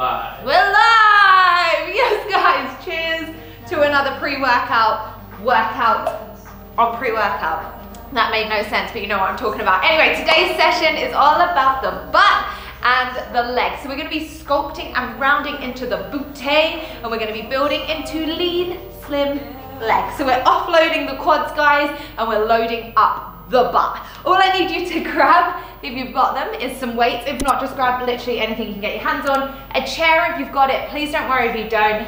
Live. We're live! Yes, guys, cheers to another pre-workout. That made no sense, but you know what I'm talking about. Anyway, today's session is all about the butt and the legs. So we're gonna be sculpting and rounding into the butte, and we're gonna be building into lean, slim legs. So we're offloading the quads, guys, and we're loading up the butt. All I need you to grab, if you've got them, is some weights. If not, just grab literally anything you can get your hands on. A chair if you've got it, please don't worry if you don't,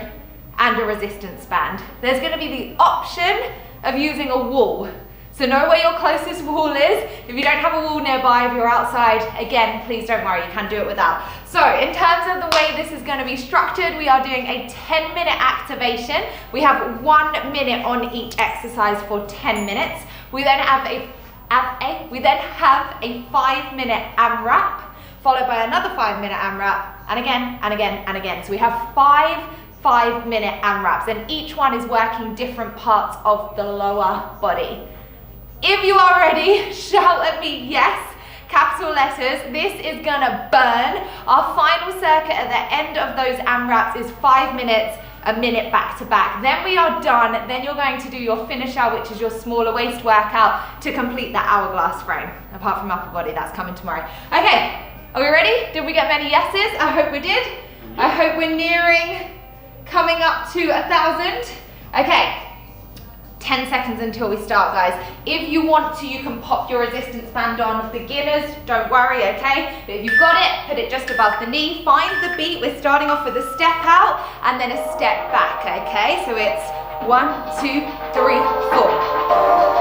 and a resistance band. There's gonna be the option of using a wall. So know where your closest wall is. If you don't have a wall nearby, if you're outside, again, please don't worry, you can do it without. So in terms of the way this is gonna be structured, we are doing a 10-minute activation. We have 1 minute on each exercise for 10 minutes. We then have a 5-minute AMRAP, followed by another 5-minute AMRAP, and again, and again, and again. So we have five 5-minute AMRAPs, and each one is working different parts of the lower body. If you are ready, shout at me yes, capital letters. This is gonna burn. Our final circuit at the end of those AMRAPs is 5 minutes, a minute back to back. Then we are done. Then you're going to do your finisher, which is your smaller waist workout to complete that hourglass frame. Apart from upper body, that's coming tomorrow. Okay, are we ready? Did we get many yeses? I hope we did. I hope we're nearing, coming up to 1,000. Okay. 10 seconds until we start, guys. If you want to, you can pop your resistance band on. Beginners, don't worry, okay? But if you've got it, put it just above the knee. Find the beat. We're starting off with a step out and then a step back, okay? So it's 1, 2, 3, 4.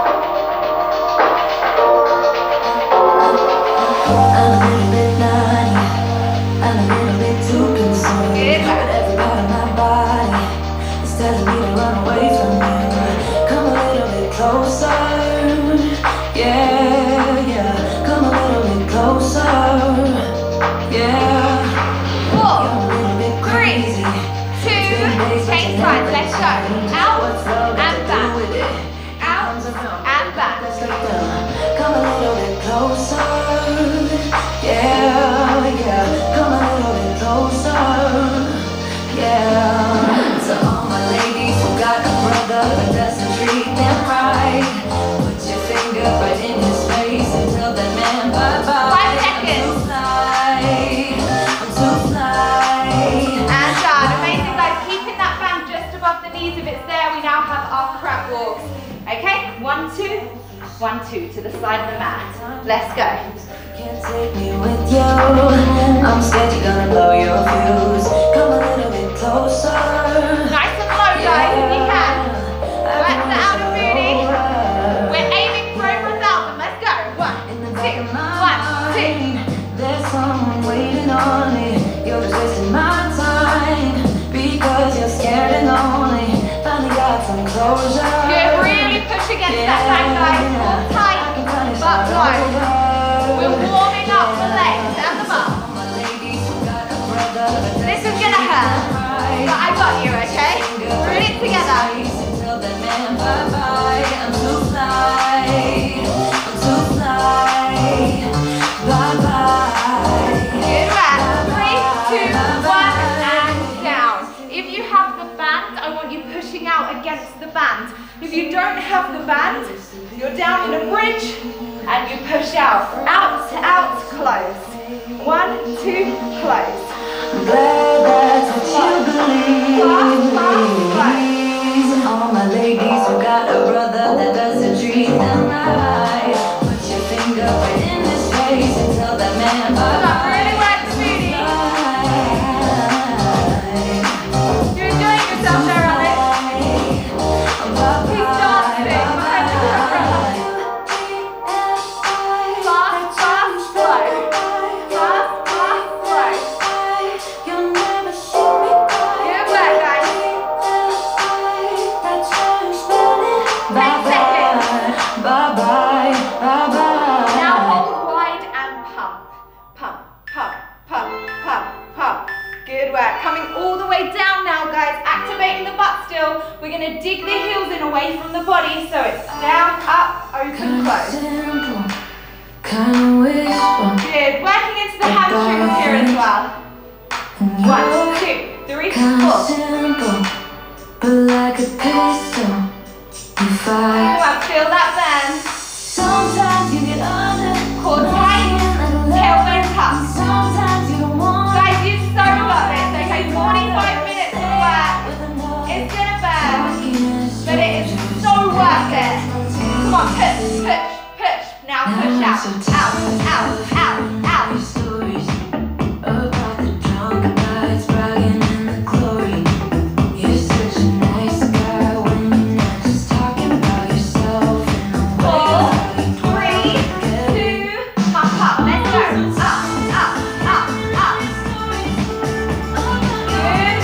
One, two, to the side of the mat. Let's go. Can't take me with you. I'm scared you're gonna blow your fuse. Come a little bit closer. Nice and low, guys, if you can. Flex the outer booty. We're aiming for over 1,000. Let's go. 1, 2, 1, 2. There's someone waiting on me. You're wasting my time because you're scared and lonely. Finally got some closure. Good, really push against that back, guys. We're warming up the legs and the butt. This is gonna hurt, but I got you, okay? Put it together. Good work. 3, 2, 1, and down. If you have the band, I want you pushing out against the band. If you don't have the band, you're down in a bridge, and you push out, out, out, close. 1, 2, close. I'm glad that's what you believe. Close. All my ladies who got a brother that doesn't treat them right. Put your finger right in his face and tell that man bye-bye. Really work the booty. You're enjoying yourself there, Alex. Keep dancing. Dig the heels in away from the body, so it's down, up, open, close. Good, working into the hamstrings here as well. 1, could be so divine. Oh, I feel that then. Sometimes you get under chord right tailbone tuck. Sometimes you don't want. Guys, you so love it. Okay, 45 minutes of work. It's gonna burn, but it is so worth it. Come on, push, push, push. Now push out, out, out, out, out. Stories about the drunk guys bragging in the glory. You're such a nice guy when you're not just talking about yourself. 4, 3, 2, pump up. Let's go. Up, up, up, up. Good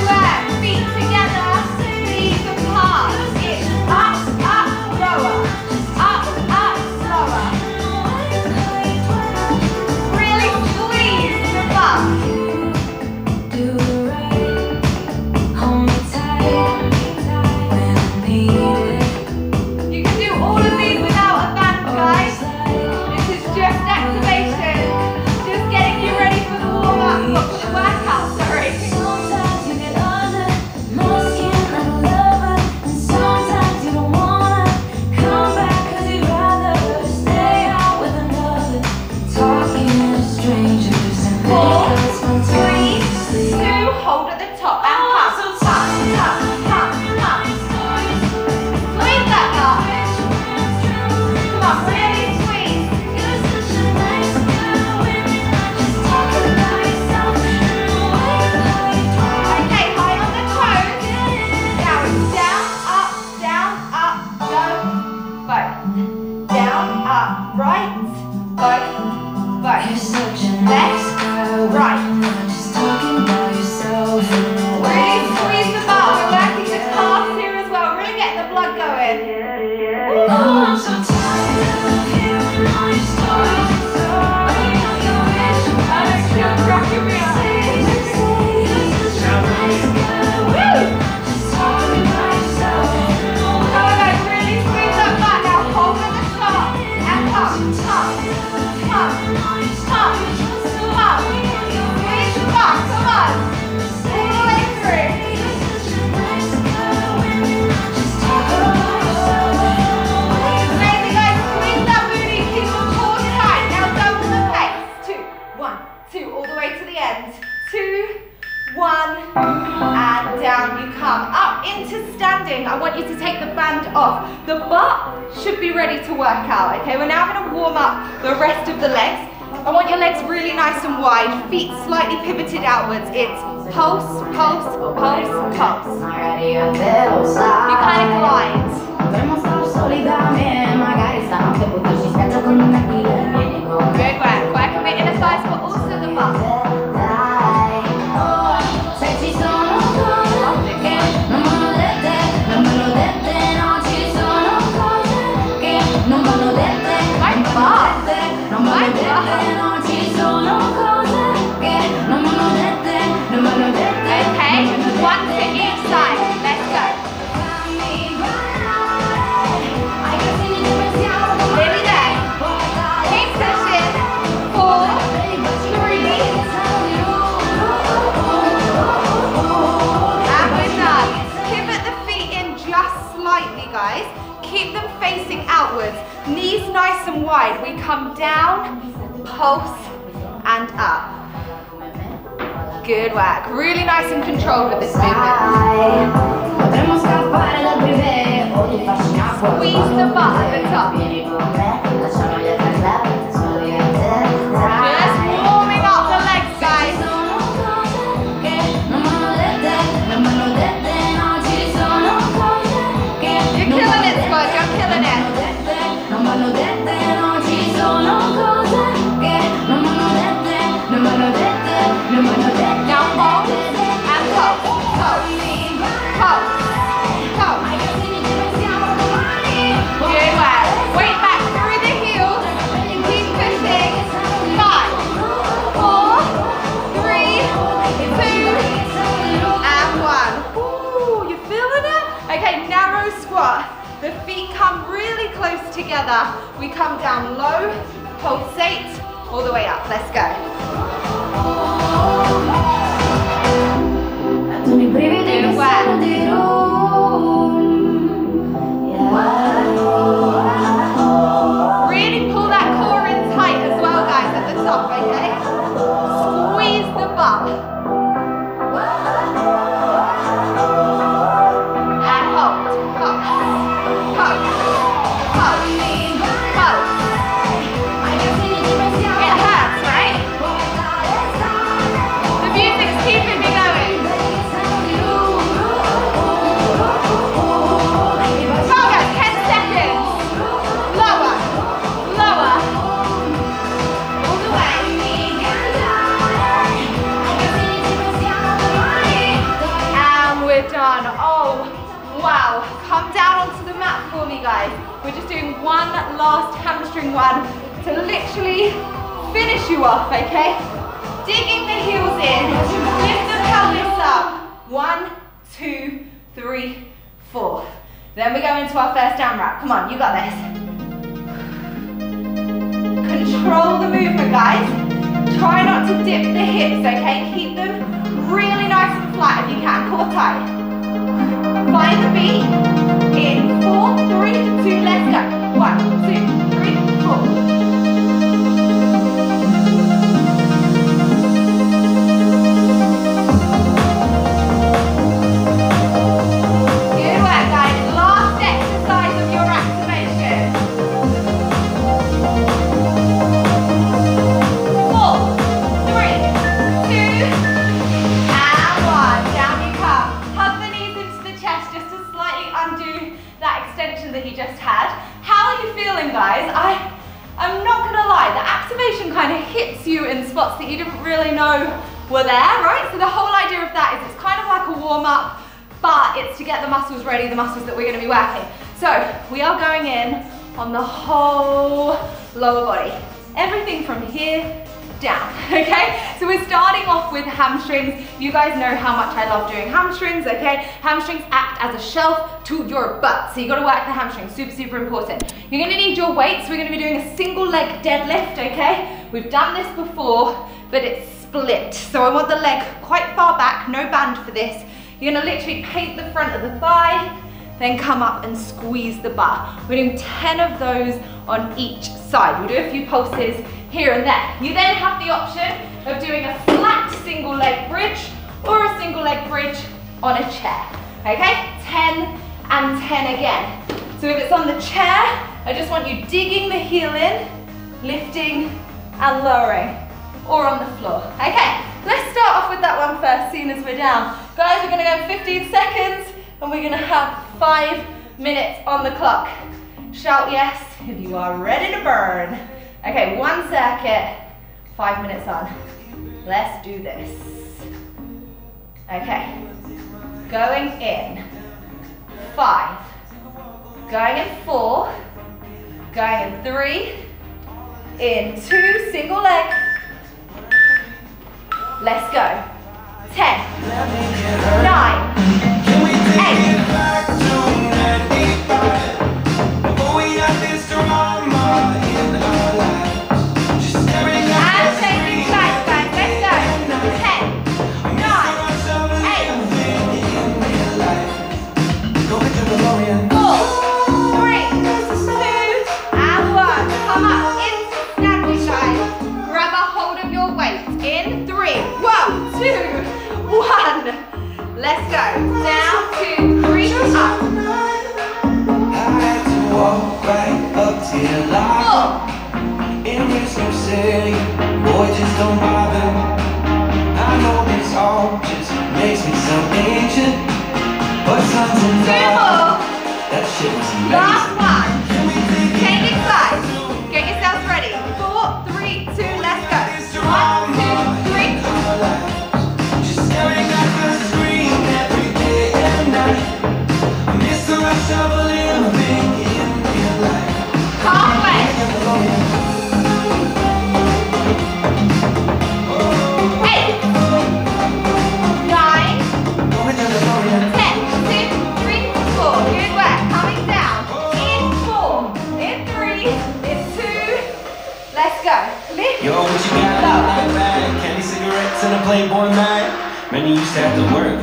work. Feet together. Feet apart. It's up, up, lower. Up, up, lower. Really squeeze the butt. You can do all of these without a band, guys. This is just activation. Just getting you ready for the warm up, for the workout, sorry. Sometimes you get under my skin like a lover, and sometimes you don't wanna come back 'cause you'd rather stay out with another, talking to strangers and make us spontaneously. 2, hold at the top and pump, pump, pump, pump, pump. Squeeze that up. Come on, really squeeze. Okay, high on the toes. Now it's down, up, low, both. Down, up, right, both, both. You're such a nice guy when Right. you're not just talking about yourself. Really squeeze the butt. We're working the calves here as well. Really getting the blood going. Oh, I'm so tired of hearing all your stories. Waiting on your wish. I just feel rocking me up. You're such a nice guy when Woo! you're not just talking about yourself. Come on, guys, really squeeze that butt. Now hold at the top. And pump, pump, pump, pump, pump. Squeeze the butt. Come on. All the way through. Amazing, guys. Squeeze that booty. Keep the core tight. Now double the pace. 2, 1, 2, all the way to the end. 2, 1, and down you come. Up into standing. I want you to take the band off. The butt should be ready to work out. Okay, we're now going to warm up the rest of the legs. I want your legs really nice and wide, feet slightly pivoted outwards. It's pulse, pulse, pulse, pulse. You kind of glide. Good work. Work a bit in the thighs, but also the butt. Knees nice and wide. We come down, pulse, and up. Good work. Really nice and controlled with this movement. Squeeze the butt at the top. Just warming up the legs, guys. You're killing it, squad. You're killing it. Together, we come down low, pulsate, all the way up. Let's go. Good work. one last hamstring one to literally finish you off, okay? Digging the heels in, lift the pelvis up. 1, 2, 3, 4. Then we go into our first down wrap. Come on, you got this. Control the movement, guys. Try not to dip the hips, okay? Keep them really nice and flat if you can. Core tight. Find the beat. In 4, 3, 2, let's go. 1, 2, 3, 4. Ready, the muscles that we're going to be working. So we are going in on the whole lower body, everything from here down, okay? So we're starting off with hamstrings. You guys know how much I love doing hamstrings, okay? Hamstrings act as a shelf to your butt, so you got to work the hamstrings, super, super important. You're going to need your weights. We're going to be doing a single leg deadlift, okay? We've done this before, but it's split, so I want the leg quite far back, no band for this. You're gonna literally paint the front of the thigh, then come up and squeeze the butt. We're doing 10 of those on each side. We'll do a few pulses here and there. You then have the option of doing a flat single leg bridge or a single leg bridge on a chair, okay? 10 and 10 again. So if it's on the chair, I just want you digging the heel in, lifting and lowering, or on the floor, okay? Let's start off with that one first, seeing as we're down. Guys, we're gonna go 15 seconds and we're gonna have 5 minutes on the clock. Shout yes if you are ready to burn. Okay, one circuit, 5 minutes on. Let's do this. Okay, going in 5, going in 4, going in 3, in 2, single leg. Let's go. 10, 9, 8. Let's go. Down, 2, 3, up. 4. 2 more. Last one. Take it side. Get yourselves ready. 4, 3, 2, let's go. 1, 2, 3. Playboy night, many used to have to work.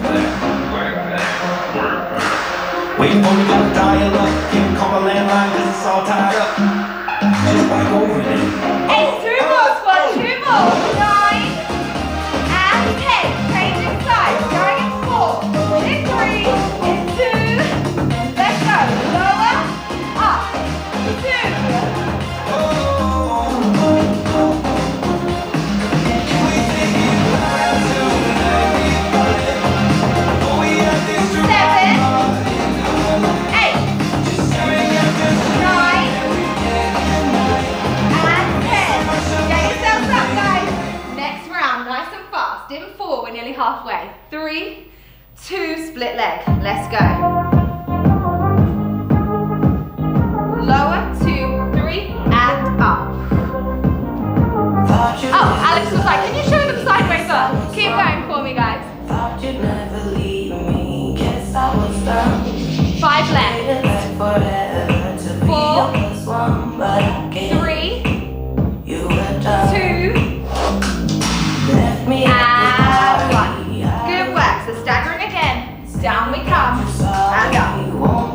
Waiting for me to dial up, can't call my landline cause it's all tied up. Just back over it. Hey, 2 more, squad, 2 more. 9 and 10, changing sides, going in 4, in 3, in 2, let's go, lower, up, 2. Halfway. 3, 2, split leg. Let's go. Lower, 2. Alex was like, can you show them sideways up? Keep going for me, guys. Five left. 4, 3, 2, and 1. Good work. So staggering again. Down we come. And up. 4,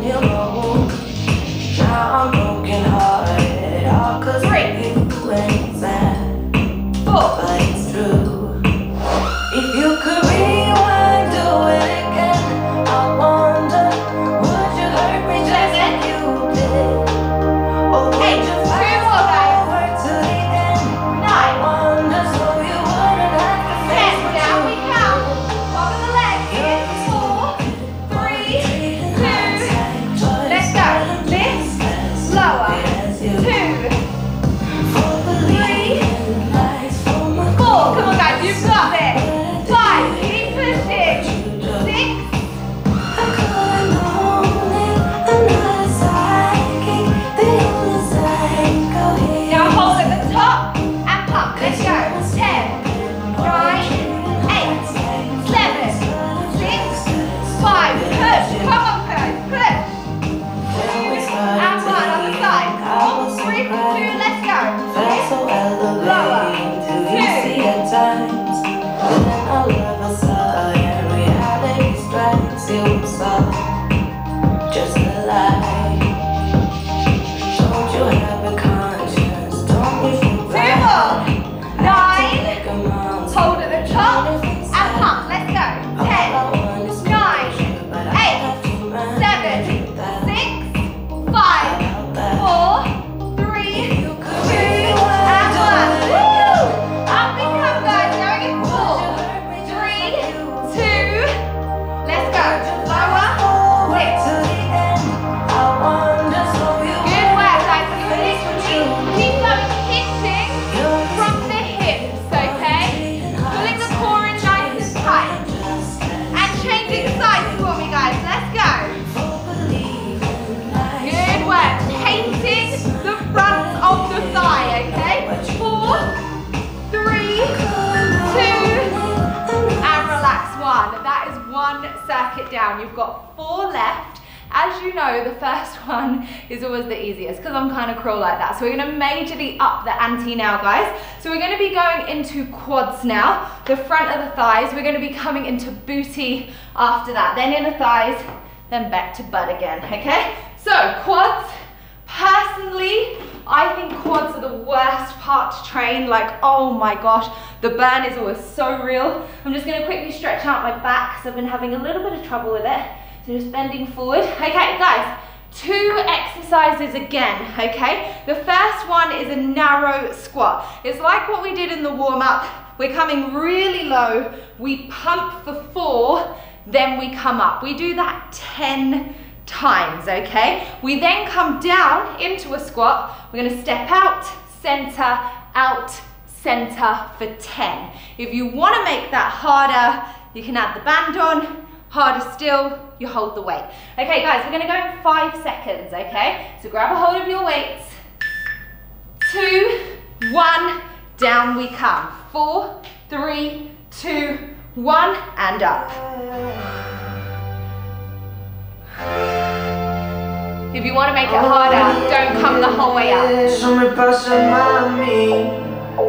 3, 2, and relax. 1. That is one circuit down. You've got 4 left. As you know, the first one is always the easiest because I'm kind of crawl like that. So we're going to majorly up the ante now, guys. So we're going to be going into quads now, the front of the thighs. We're going to be coming into booty after that, then inner thighs, then back to butt again, okay? So quads, personally, I think quads are the worst part to train. Like, oh my gosh, the burn is always so real. I'm just gonna quickly stretch out my back because I've been having a little bit of trouble with it. So just bending forward. Okay, guys, 2 exercises again, okay? The first one is a narrow squat. It's like what we did in the warm-up. We're coming really low. We pump for 4, then we come up. We do that 10 times, okay? We then come down into a squat. We're gonna step out, center for 10. If you wanna make that harder, you can add the band on. Harder still, you hold the weight. Okay, guys, we're gonna go in 5 seconds, okay? So grab a hold of your weights. 2, 1, down we come. 4, 3, 2, 1, and up. If you want to make it harder, don't come the whole way up.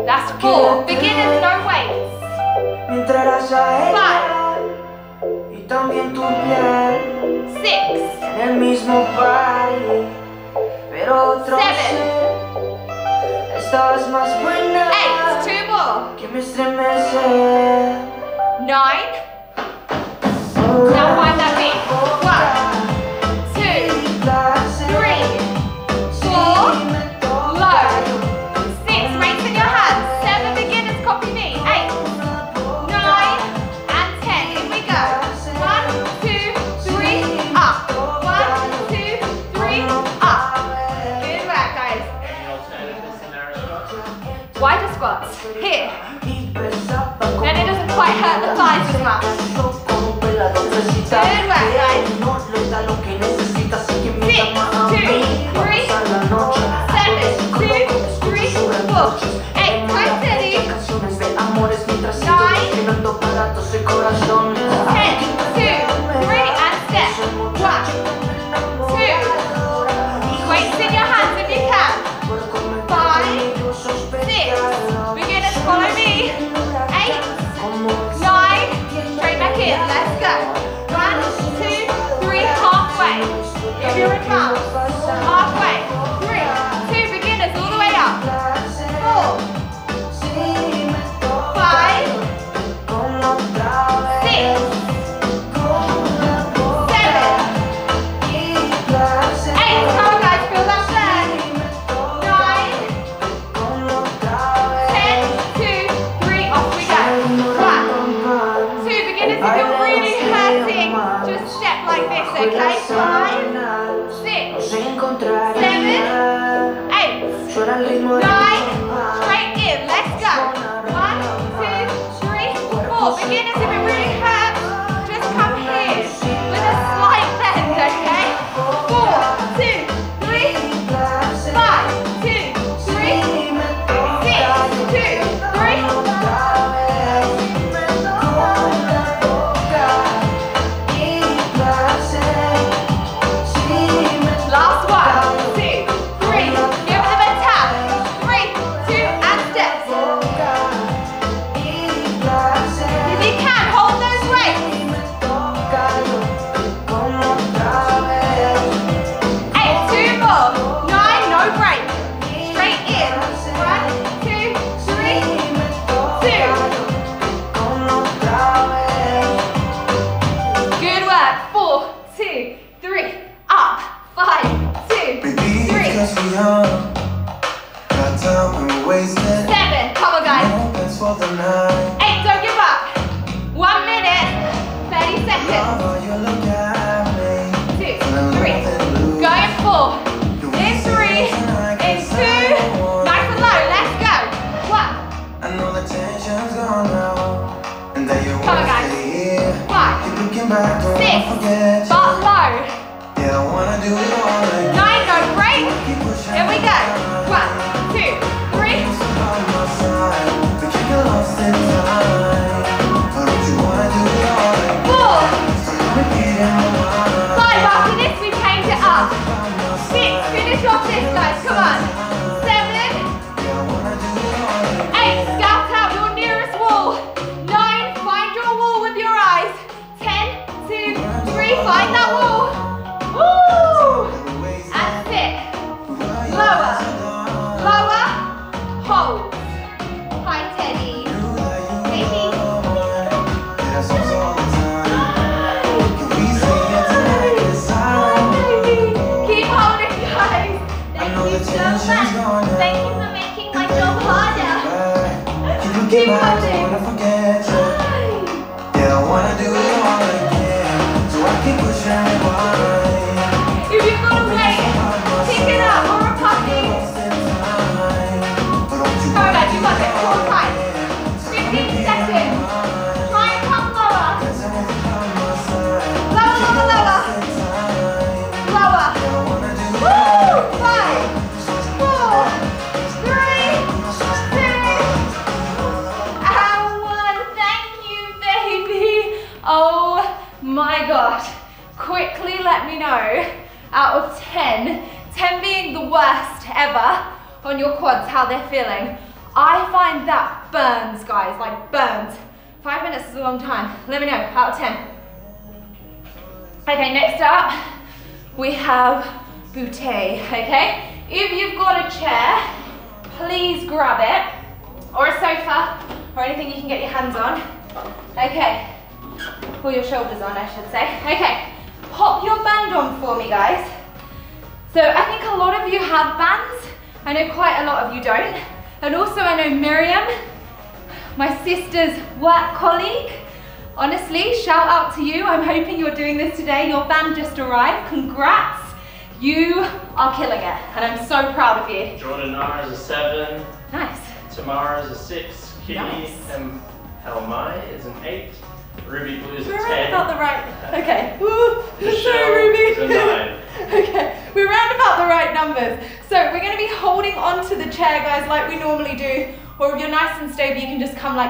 That's 4. Beginners, no weights. 5, 6, 7, 8, 2 more. 9. Now find that beat. 6, 2, 3, 4, 5, 6, 7, 8, 9, 10. Like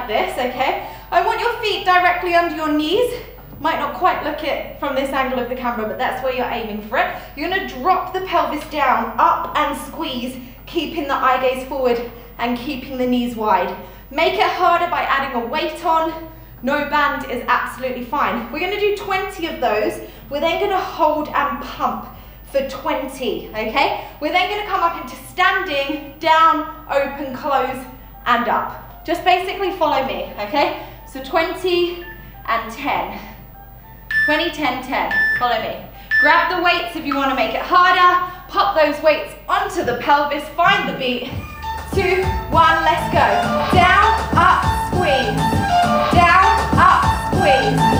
this, okay? I want your feet directly under your knees. Might not quite look it from this angle of the camera, but that's where you're aiming for it. You're gonna drop the pelvis down, up and squeeze, keeping the eye gaze forward and keeping the knees wide. Make it harder by adding a weight on. No band is absolutely fine. We're gonna do 20 of those. We're then gonna hold and pump for 20, okay? We're then gonna come up into standing, down, open, close, and up. Just basically follow me, okay? So 20 and 10. 20, 10, 10, follow me. Grab the weights if you wanna make it harder. Pop those weights onto the pelvis, find the beat. 2, 1, let's go. Down, up, squeeze. Down, up, squeeze.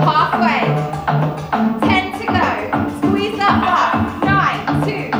Halfway. 10 to go. Squeeze that butt. 9, 2.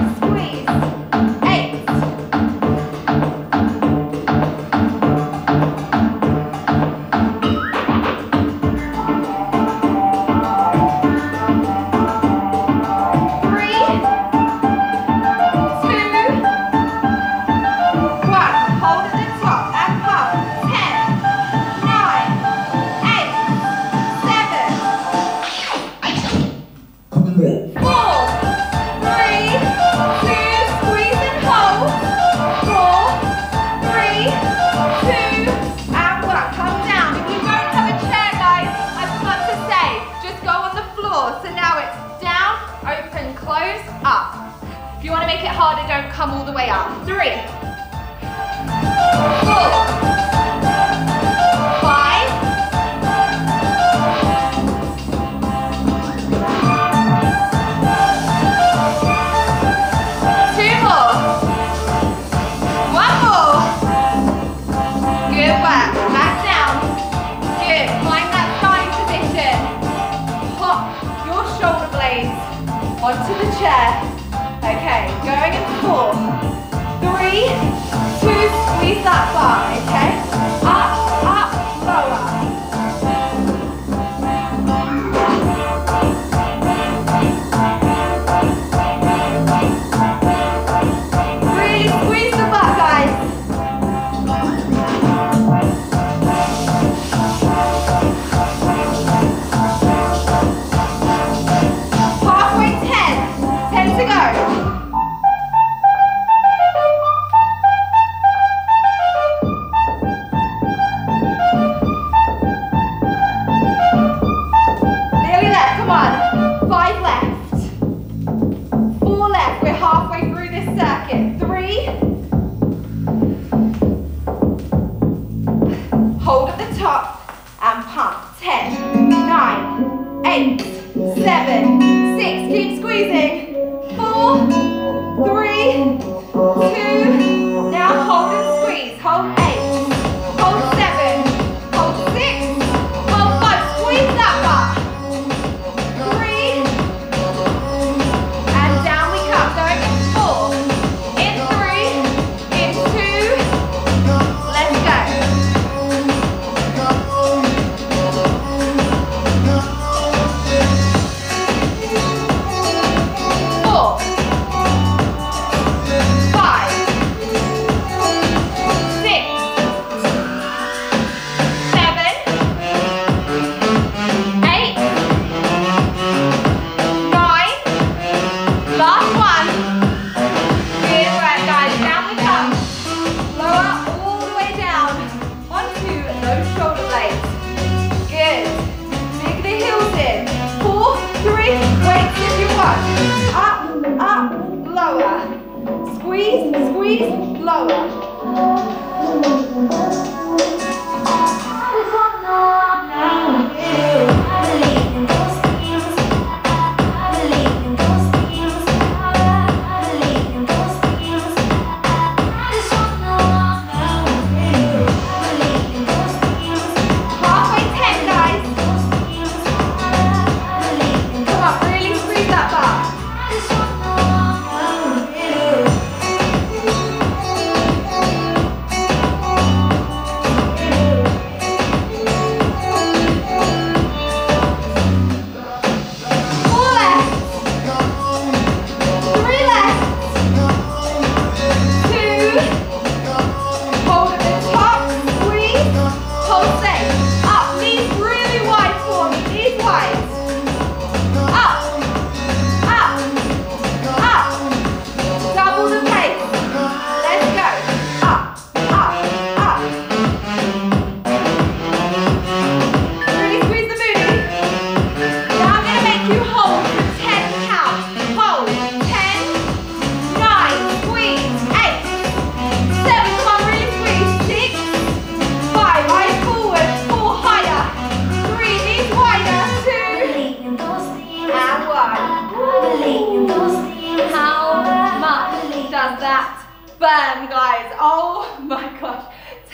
burn, guys. Oh my gosh.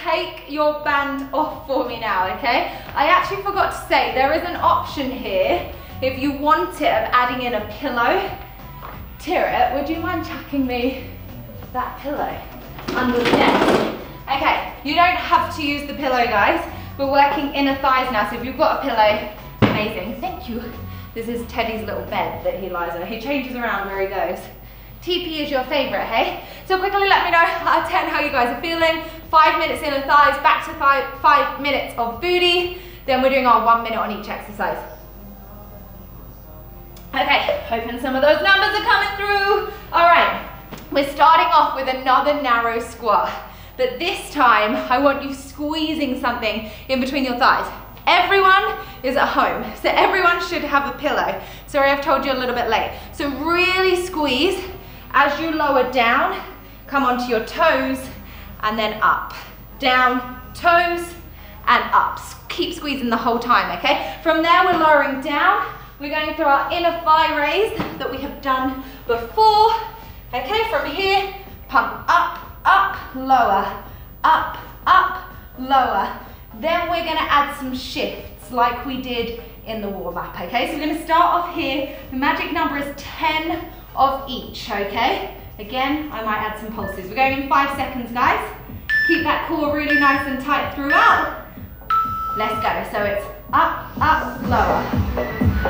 Take your band off for me now, okay? I actually forgot to say, there is an option here, if you want it, of adding in a pillow. Tira, would you mind chucking me that pillow under the neck? Okay, you don't have to use the pillow, guys. We're working inner thighs now, so if you've got a pillow, amazing. Thank you. This is Teddy's little bed that he lies on. He changes around where he goes. TP is your favorite, hey? So quickly let me know out of 10 how you guys are feeling. 5 minutes inner thighs, back to five minutes of booty. Then we're doing our 1 minute on each exercise. Okay, hoping some of those numbers are coming through. All right, we're starting off with another narrow squat. But this time, I want you squeezing something in between your thighs. Everyone is at home, so everyone should have a pillow. Sorry, I've told you a little bit late. So really squeeze as you lower down, come onto your toes, and then up. Down, toes, and up. Keep squeezing the whole time, okay? From there, we're lowering down. We're going through our inner thigh raise that we have done before. Okay, from here, pump up, up, lower, up, up, lower. Then we're gonna add some shifts like we did in the warm up, okay? So we're gonna start off here. The magic number is 10 of each, okay? Again, I might add some pulses. We're going in 5 seconds, guys. Keep that core really nice and tight throughout. Let's go. So it's up, up, lower.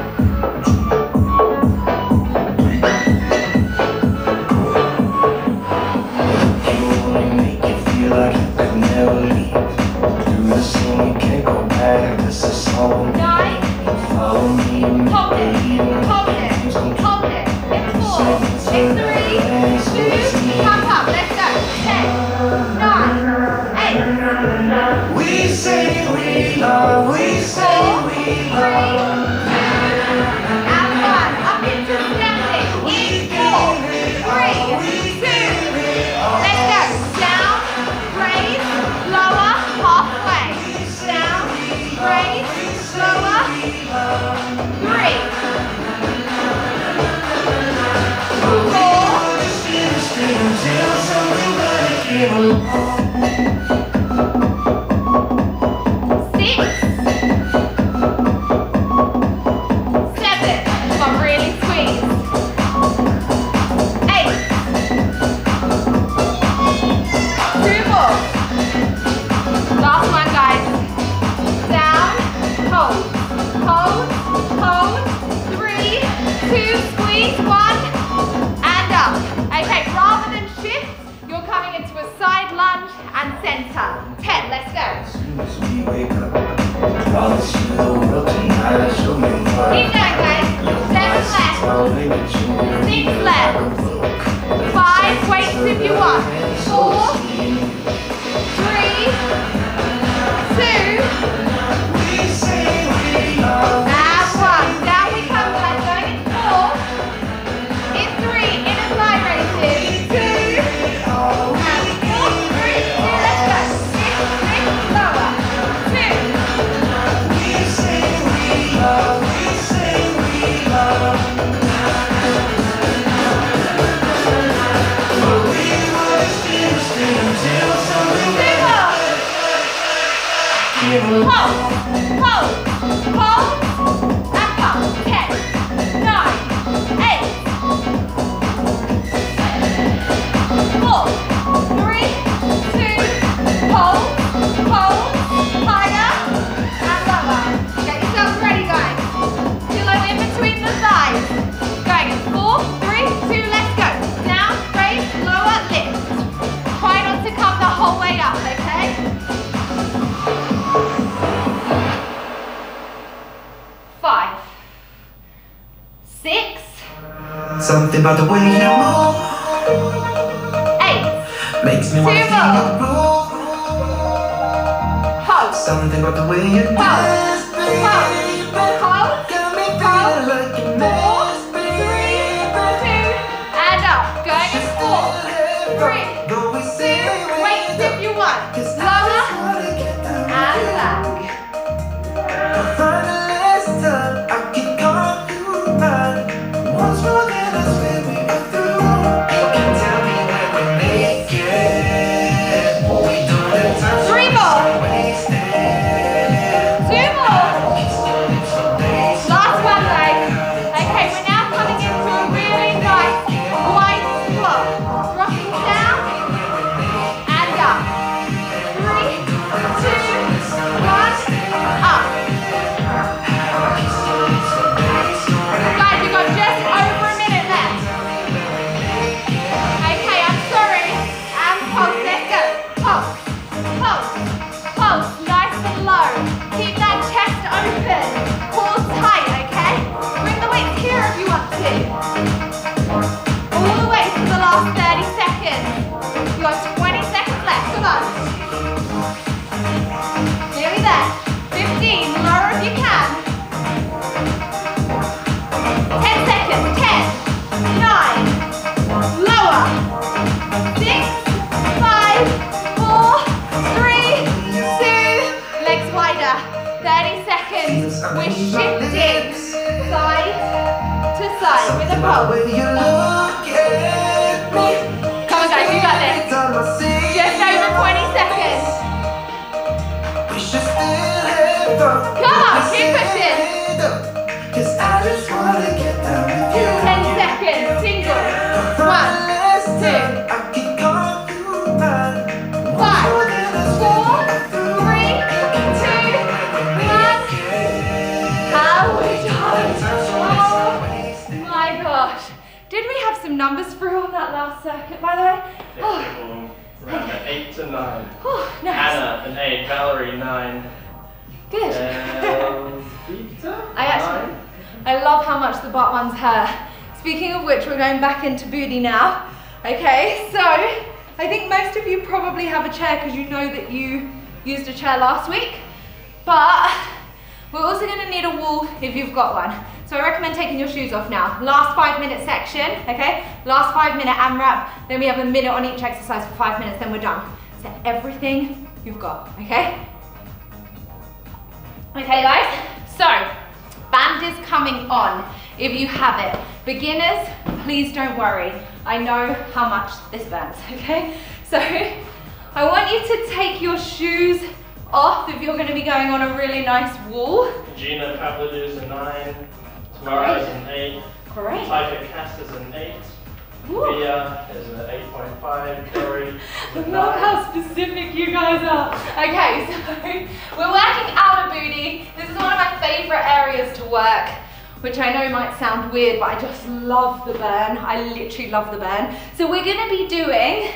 15, lower if you can. 10 seconds, 10, 9, lower. 6, 5, 4, 3, 2, legs wider. 30 seconds, we're shifting side to side with a pulse. Come on guys, you got this. Just over 20 seconds. Come on, keep pushing. 10 seconds, single. 1, 2, 5, 4, 3, 2, 1. How we done? Oh my gosh. Did we have some numbers for all that last circuit, by the way? Oh. Round 8 to 9. Oh, nice. Anna an 8, Valerie 9. Good. I love how much the butt one's her. Speaking of which, we're going back into booty now. Okay, so I think most of you probably have a chair because you know that you used a chair last week. But we're also going to need a wall if you've got one. So I recommend taking your shoes off now. Last 5-minute section, okay? Last 5-minute AMRAP. Then we have a minute on each exercise for 5 minutes, then we're done. So everything you've got, okay? Okay guys, so band is coming on if you have it. Beginners, please don't worry. I know how much this burns, okay? So I want you to take your shoes off if you're gonna be going on a really nice wall. Gina Pavlidou is a 9, Tamara is an 8, Tiger Cass is an 8, Via is an 8.5, Corey. I love how specific you guys are. Okay, so we're working outer booty. This is one of my favorite areas to work, which I know might sound weird, but I just love the burn. I literally love the burn. So we're gonna be doing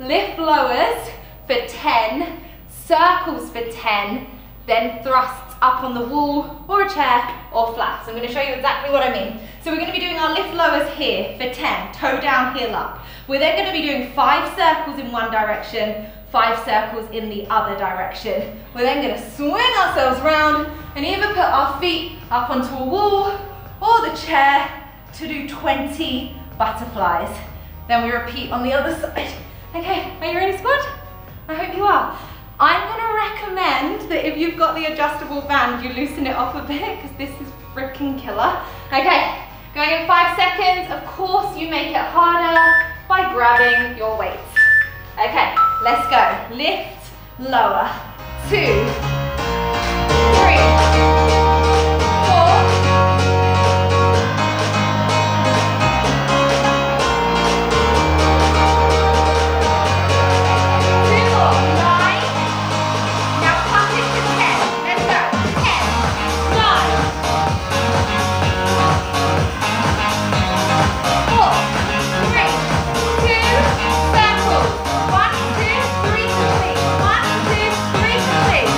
lift lowers for 10, circles for 10, then thrusts up on the wall or a chair or flat. So I'm gonna show you exactly what I mean. So we're gonna be doing our lift lowers here for 10, toe down, heel up. We're then gonna be doing 5 circles in one direction, 5 circles in the other direction. We're then gonna swing ourselves round and either put our feet up onto a wall or the chair to do 20 butterflies. Then we repeat on the other side. Okay, are you ready, squad? I hope you are. I'm gonna recommend that if you've got the adjustable band, you loosen it off a bit because this is freaking killer. Okay. Going in 5 seconds, of course you make it harder by grabbing your weights. Okay, let's go. Lift, lower. 2, 3, 4, 2 more, 9. Now pump it to 10. Let's go. 10, 9. 4, 3, 2, circle. 1, 2, 3, complete. 1, 2, 3, complete.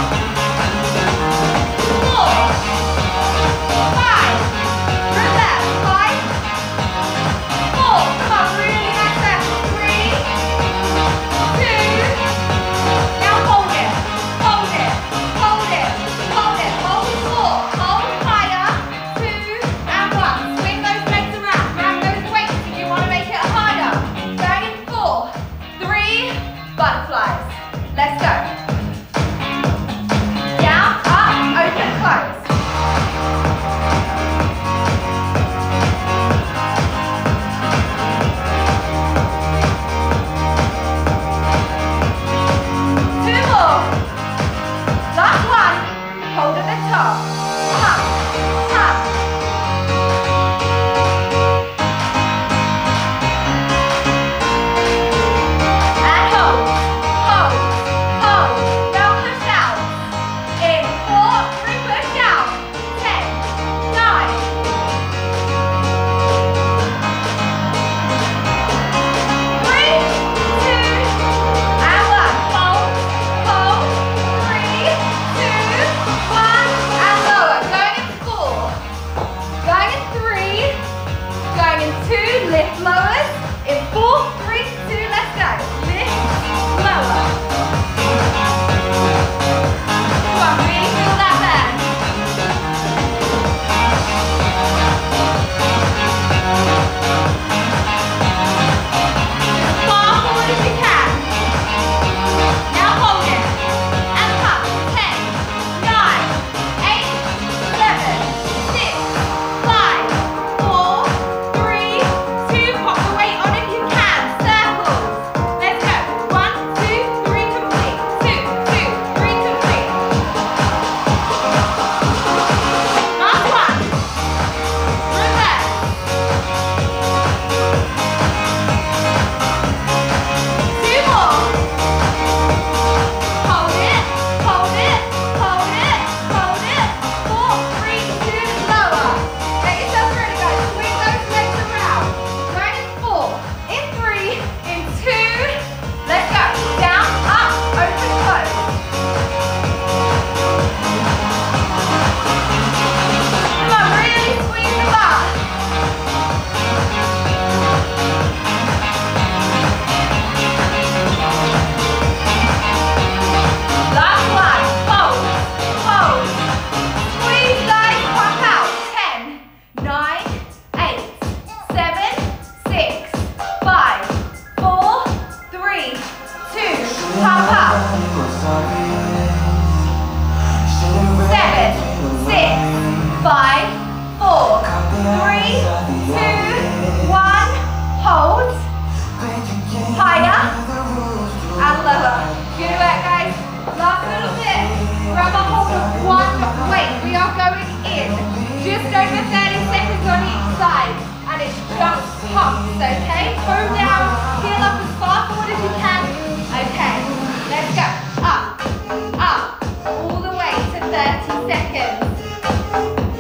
30 seconds.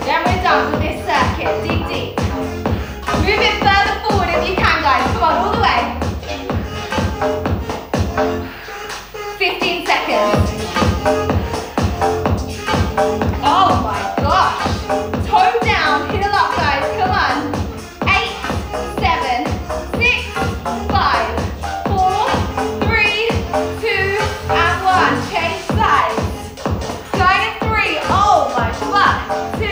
Then we're done with this circuit. Dig deep. Move it further forward if you can, guys. Come on, all the way. 15 seconds. Oh my gosh. Toe down, heel up, guys. Come on. 8, 7, 6, 5, 4, 3, 2, and 1. Change sides. Guide at 3. Oh my gosh. 1, 2,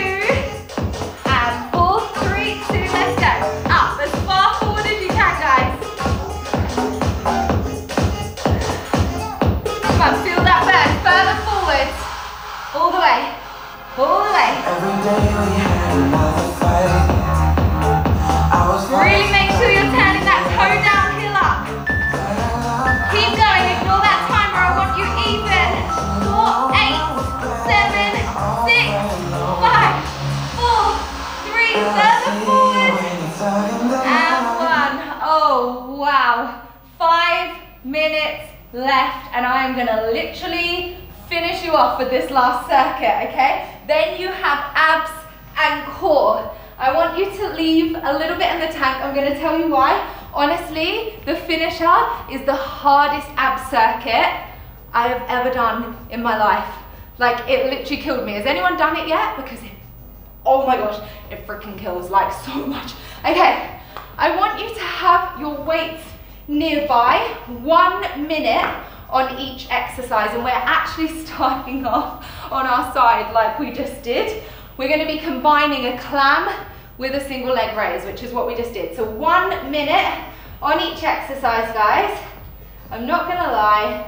and 4, 3, 2. Let's go. Up as far forward as you can, guys. Come on, feel that burn. Further forward. All the way. All the way. Really make sure you're turning that toe down, heel up. Keep going, ignore that timer. I want you even. 4, 8, 7, 6, 5, 4, 3, further forward. And 1. Oh, wow. 5 minutes left, and I am going to literally finish you off with this last circuit, okay? Then you have abs and core. I want you to leave a little bit in the tank. I'm going to tell you why. Honestly, the finisher is the hardest ab circuit I have ever done in my life. Like, it literally killed me. Has anyone done it yet? Because, oh my gosh, it freaking kills, like, so much. Okay, I want you to have your weights nearby, 1 minute on each exercise, and we're actually starting off on our side like we just did. We're going to be combining a clam with a single leg raise, which is what we just did. So 1 minute on each exercise, guys. I'm not going to lie,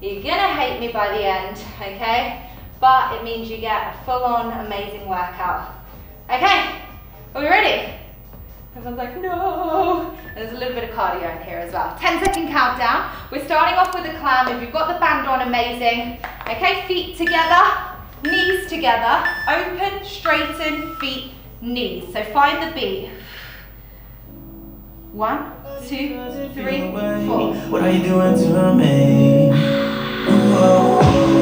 you're going to hate me by the end, okay? But it means you get a full-on amazing workout. Okay, are we ready? Everyone's like, no. And there's a little bit of cardio in here as well. 10-second countdown. We're starting off with a clam. If you've got the band on, amazing. Okay, feet together, knees together. Open, straighten, feet, knees. So find the beat. 1, 2, 3, 4. What are you doing to me?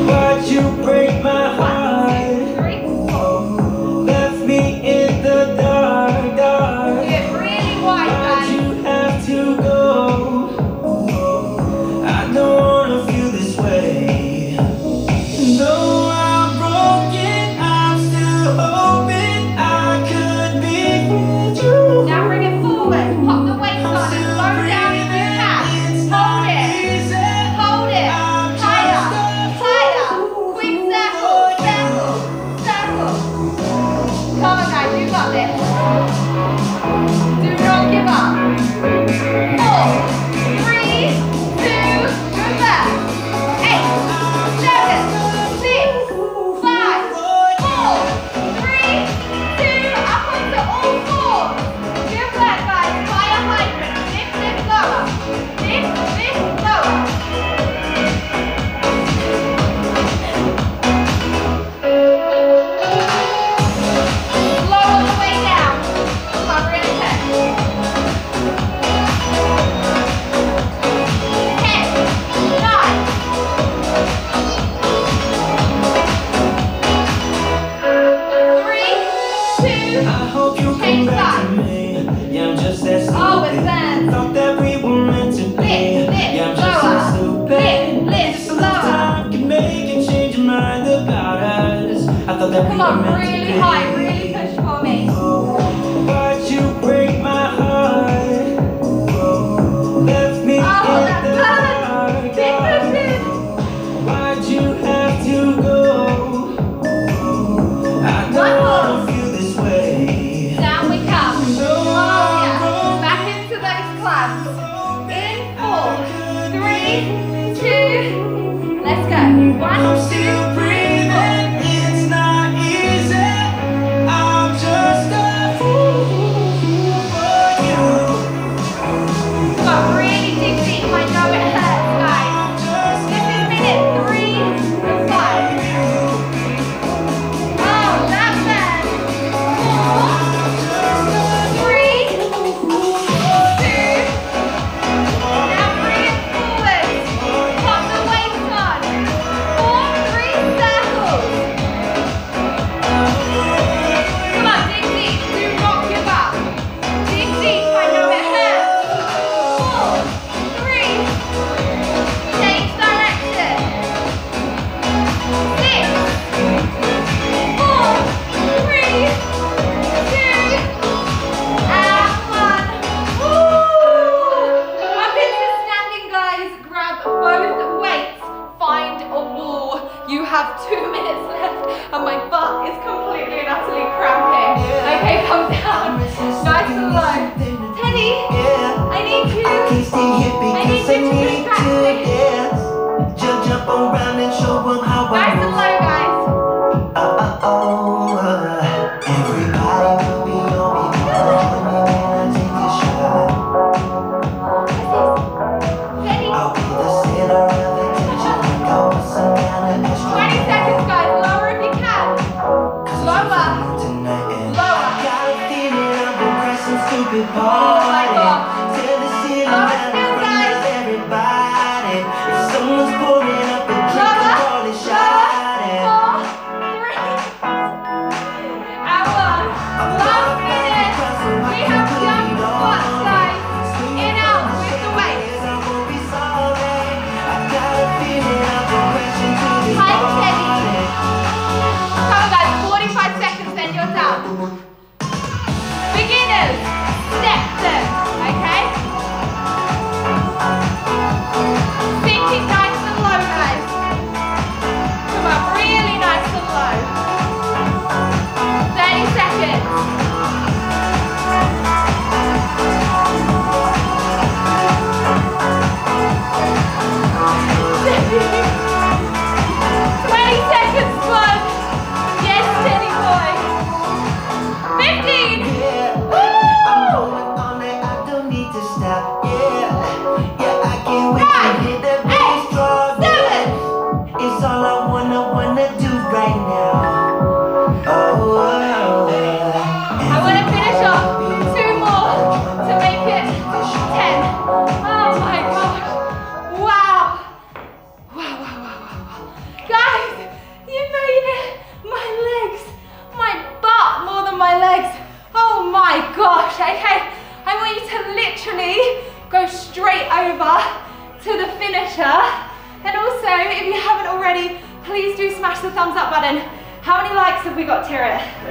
Why'd you break my heart? 1, 2, 3, 4. Left me in the dark, dark. Come on, really high, really push for me. Why'd you break my heart? Left me in the dark. Why'd you have to go? I don't want to feel this way. Down we come. Oh yeah. Back into those claps. In 4, 3, 2. Let's go. 1, 2. Just 2 minutes left and my butt is completely and utterly cramping. Okay, come down, nice and low. Teddy, I need you. I need you to push back me. Jump around and show them how I move. Nice and low, guys. Everybody will be on me when I take a shot. Teddy, I'll be the center of the kitchen. Go with some kind of extra. Stupid party. Oh my God. Tell the city that I'm friends with everybody. If someone's pouring up a drink, they call it shotting. 4, 3, 2, 1. Last minute. We have done what, guys? In, out, with the weight. Hi, Teddy. Come on, guys. 45 seconds, then you're down. Beginners.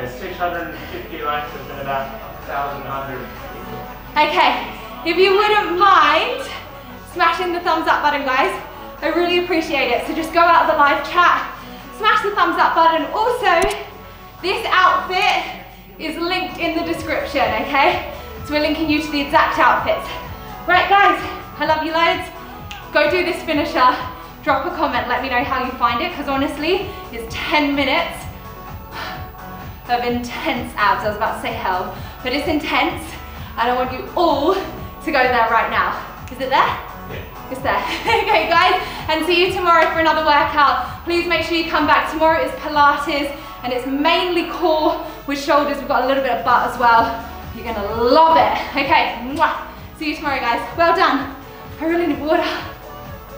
It's 10 minutes of intense abs. I was about to say hell, but it's intense, and I want you all to go there right now. Is it there? Yeah. It's there. Okay, guys, and see you tomorrow for another workout. Please make sure you come back. Tomorrow is Pilates, and it's mainly core with shoulders. We've got a little bit of butt as well. You're gonna love it. Okay, mwah. See you tomorrow, guys. Well done. I really need water.